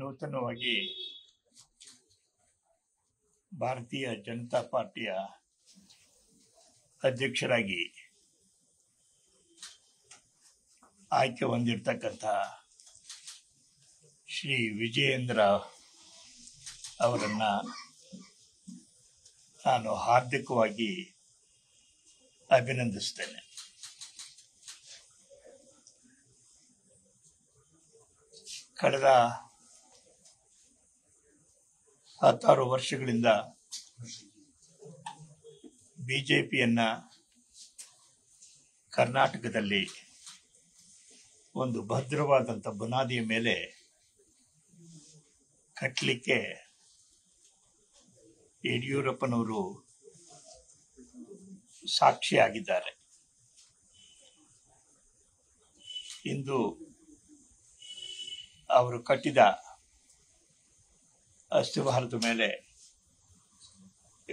ನೂತನವಾಗಿ ಭಾರತೀಯ ಜನತಾ ಪಾರ್ಟಿಯ ಅಧ್ಯಕ್ಷರಾಗಿ ಆಯ್ಕೆ ಹೊಂದಿರತಕ್ಕಂಥ ಶ್ರೀ ವಿಜಯೇಂದ್ರ ಅವರನ್ನು ನಾನು ಹಾರ್ದಿಕವಾಗಿ ಅಭಿನಂದಿಸ್ತೇನೆ. ಕಳೆದ 16 ವರ್ಷಗಳಿಂದ ಬಿಜೆಪಿಯನ್ನು ಕರ್ನಾಟಕದಲ್ಲಿ ಒಂದು ಭದ್ರವಾದಂಥ ಬುನಾದಿಯ ಮೇಲೆ ಕಟ್ಟಲಿಕ್ಕೆ ಯಡಿಯೂರಪ್ಪನವರು ಸಾಕ್ಷಿಯಾಗಿದ್ದಾರೆ. ಇಂದು ಅವರು ಕಟ್ಟಿದ ಅಸ್ಥಿಭಾರದ ಮೇಲೆ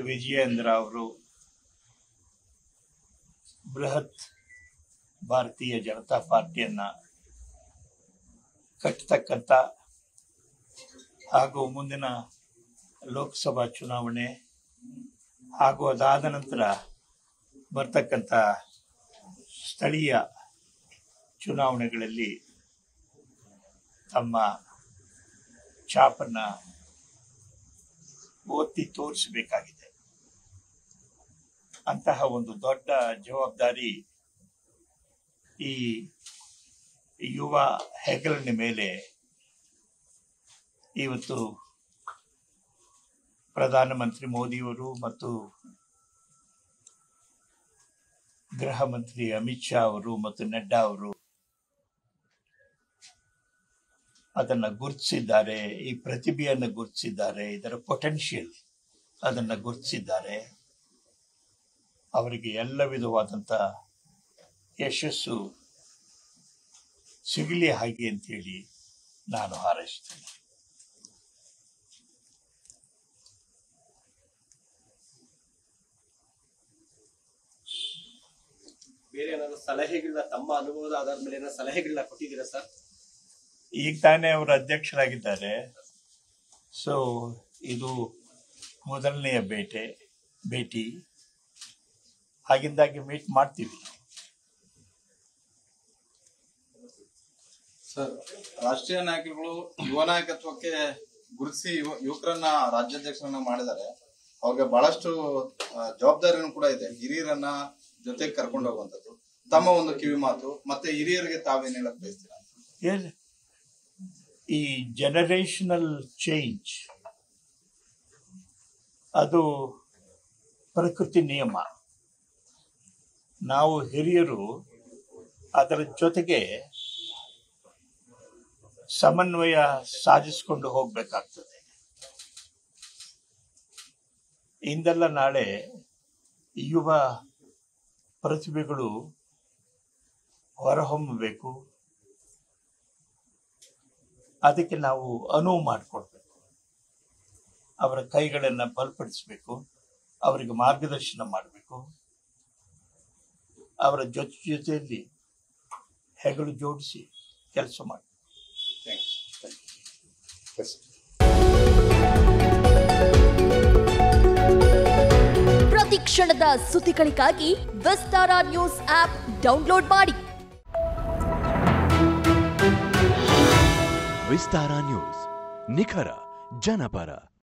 ವಿಜಯೇಂದ್ರ ಅವರು ಬೃಹತ್ ಭಾರತೀಯ ಜನತಾ ಪಾರ್ಟಿಯನ್ನು ಕಟ್ಟತಕ್ಕಂಥ ಹಾಗೂ ಮುಂದಿನ ಲೋಕಸಭಾ ಚುನಾವಣೆ ಹಾಗೂ ಅದಾದ ನಂತರ ಬರ್ತಕ್ಕಂಥ ಸ್ಥಳೀಯ ಚುನಾವಣೆಗಳಲ್ಲಿ ತಮ್ಮ ಛಾಪನ್ನು ಒತ್ತಿ ತೋರಿಸಬೇಕಾಗಿದೆ. ಅಂತಹ ಒಂದು ದೊಡ್ಡ ಜವಾಬ್ದಾರಿ ಈ ಯುವ ಹೆಗಲಿನ ಮೇಲೆ ಇವತ್ತು ಪ್ರಧಾನಮಂತ್ರಿ ಮೋದಿಯವರು ಮತ್ತು ಗೃಹ ಮಂತ್ರಿ ಅಮಿತ್ ಶಾ ಅವರು ಮತ್ತು ನಡ್ಡಾ ಅವರು ಅದನ್ನು ಗುರುತಿಸಿದ್ದಾರೆ. ಈ ಪ್ರತಿಭೆಯನ್ನು ಗುರುತಿಸಿದ್ದಾರೆ, ಇದರ ಪೊಟೆನ್ಷಿಯಲ್ ಅದನ್ನು ಗುರುತಿಸಿದ್ದಾರೆ. ಅವರಿಗೆ ಎಲ್ಲ ವಿಧವಾದಂಥ ಯಶಸ್ಸು ಸಿಗಲಿ ಹಾಗೆ ಅಂತೇಳಿ ನಾನು ಹಾರೈಸ್ತೇನೆ. ಬೇರೆ ಏನಾದ್ರು ಸಲಹೆಗಳನ್ನ ತಮ್ಮ ಅನುಭವದ ಆಧಾರದ ಮೇಲೆ ಏನಾದ್ರು ಸಲಹೆಗಳನ್ನ ಕೊಟ್ಟಿದ್ದೀರಾ ಸರ್? ಈಗ ತಾನೇ ಅವರು ಅಧ್ಯಕ್ಷರಾಗಿದ್ದಾರೆ. ಸೊ ಇದು ಮೊದಲನೆಯ ಭೇಟಿ ಹಾಗಿಂದಾಗಿ ಮೀಟ್ ಮಾಡ್ತೀವಿ. ಸರ್, ರಾಷ್ಟ್ರೀಯ ನಾಯಕರುಗಳು ಯುವ ನಾಯಕತ್ವಕ್ಕೆ ಗುರುತಿಸಿ ಯುವಕರನ್ನ ರಾಜ್ಯಾಧ್ಯಕ್ಷರನ್ನ ಮಾಡಿದ್ದಾರೆ. ಅವ್ರಿಗೆ ಬಹಳಷ್ಟು ಜವಾಬ್ದಾರಿನೂ ಕೂಡ ಇದೆ. ಹಿರಿಯರನ್ನ ಜೊತೆಗೆ ಕರ್ಕೊಂಡು ಹೋಗುವಂಥದ್ದು ತಮ್ಮ ಒಂದು ಕಿವಿ ಮಾತು. ಮತ್ತೆ ಹಿರಿಯರಿಗೆ ತಾವೇನು ಹೇಳಕ್ ಬಯಸ್ತೀರಾ? ಈ ಜನರೇಷನಲ್ ಚೇಂಜ್ ಅದು ಪ್ರಕೃತಿ ನಿಯಮ. ನಾವು ಹಿರಿಯರು ಅದರ ಜೊತೆಗೆ ಸಮನ್ವಯ ಸಾಧಿಸಿಕೊಂಡು ಹೋಗಬೇಕಾಗ್ತದೆ. ಇಂದೆಲ್ಲ ನಾಳೆ ಯುವ ಪ್ರತಿಭೆಗಳು ಹೊರಹೊಮ್ಮಬೇಕು, ಅದಕ್ಕೆ ನಾವು ಅನುವು ಮಾಡಿಕೊಡ್ಬೇಕು, ಅವರ ಕೈಗಳನ್ನು ಬಲಪಡಿಸಬೇಕು, ಅವರಿಗೆ ಮಾರ್ಗದರ್ಶನ ಮಾಡಬೇಕು, ಅವರ ಜೊತೆಯಲ್ಲಿ ಹೆಗಲು ಜೋಡಿಸಿ ಕೆಲಸ ಮಾಡಬೇಕು. ಪ್ರತಿ ಕ್ಷಣದ ಸುದ್ದಿಗಳಿಗಾಗಿ ವಿಸ್ತಾರ ನ್ಯೂಸ್ ಆಪ್ ಡೌನ್ಲೋಡ್ ಮಾಡಿ. ವಿಸ್ತಾರ ನ್ಯೂಸ್, ನಿಖರ ಜನಪರ.